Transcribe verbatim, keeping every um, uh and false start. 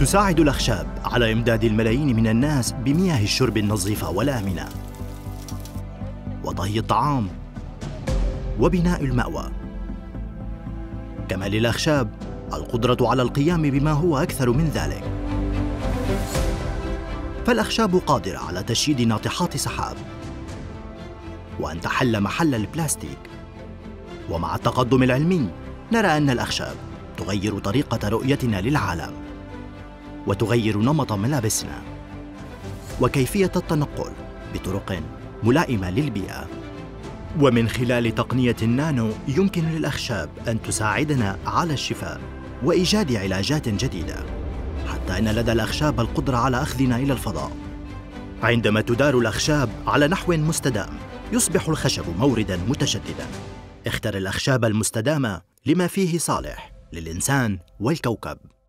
تساعد الأخشاب على إمداد الملايين من الناس بمياه الشرب النظيفة والآمنة، وطهي الطعام، وبناء المأوى. كما للأخشاب القدرة على القيام بما هو أكثر من ذلك، فالأخشاب قادرة على تشييد ناطحات سحاب وأن تحل محل البلاستيك. ومع التقدم العلمي نرى أن الأخشاب تغير طريقة رؤيتنا للعالم، وتغير نمط ملابسنا وكيفية التنقل بطرق ملائمة للبيئة. ومن خلال تقنية النانو يمكن للأخشاب أن تساعدنا على الشفاء وإيجاد علاجات جديدة، حتى أن لدى الأخشاب القدرة على أخذنا إلى الفضاء. عندما تدار الأخشاب على نحو مستدام يصبح الخشب مورداً متجدداً. اختر الأخشاب المستدامة لما فيه صالح للإنسان والكوكب.